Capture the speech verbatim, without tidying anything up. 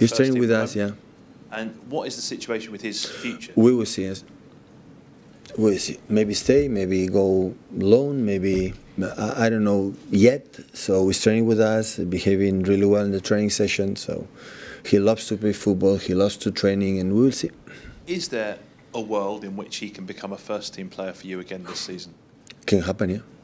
the He's first training with us, yeah. And what is the situation with his future? We will see. We will see. Maybe stay, maybe go loan, maybe, I, I don't know yet. So he's training with us, behaving really well in the training session. So he loves to play football, he loves to training, and we will see. Is there a world in which he can become a first-team player for you again this season? Can happen, yeah.